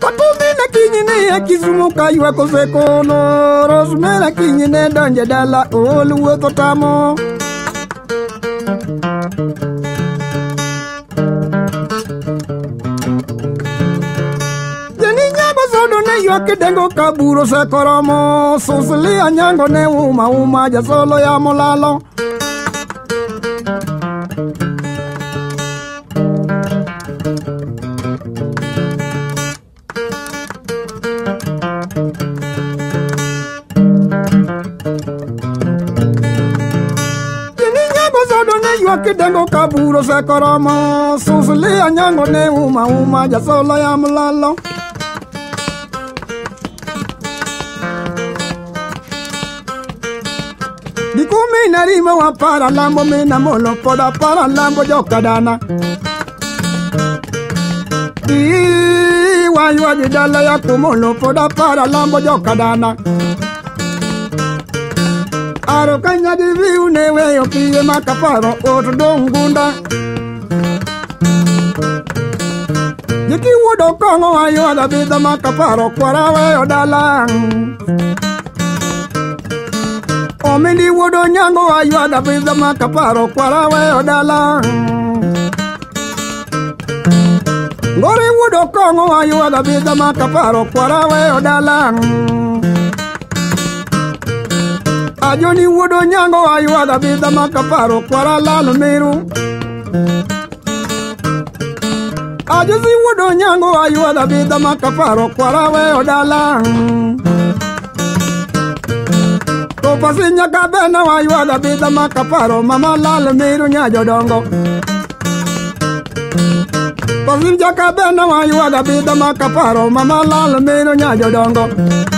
Kapumina kinyine ya kizumu kaywa kosekono Rosemela kinyine danje dala oluwe kotamo Kidengo kaburo se koromo Susili anyango ne uma ja solo ya molalo Kininga bozodo ne yo kidengo kaburo se koromo Susili anyango ne uma ja solo ya molalo Narima wa para lambo mena molo poda para lambo jokadana I wayo didala ya kumolo poda para lambo jokadana Aro kanya divi unewe yokie makaparo otodongunda Yiki wodo kongo wayo adabida makaparo kwarawe odalang Omindi wodo nyango ayo adapida makaparo kwarawe odala Ngori wodo kongo ayo adapida makaparo kwarawe odala Ajoni wodo nyango ayo adapida makaparo kwarala lumiru Ajosi wodo nyango ayo adapida makaparo kwarawe odala Pasinya kabena wayo adabida makaparo mama lal miru nyajodongo Pasinya kabena wayo adabida makaparo mama lal miru nyajodongo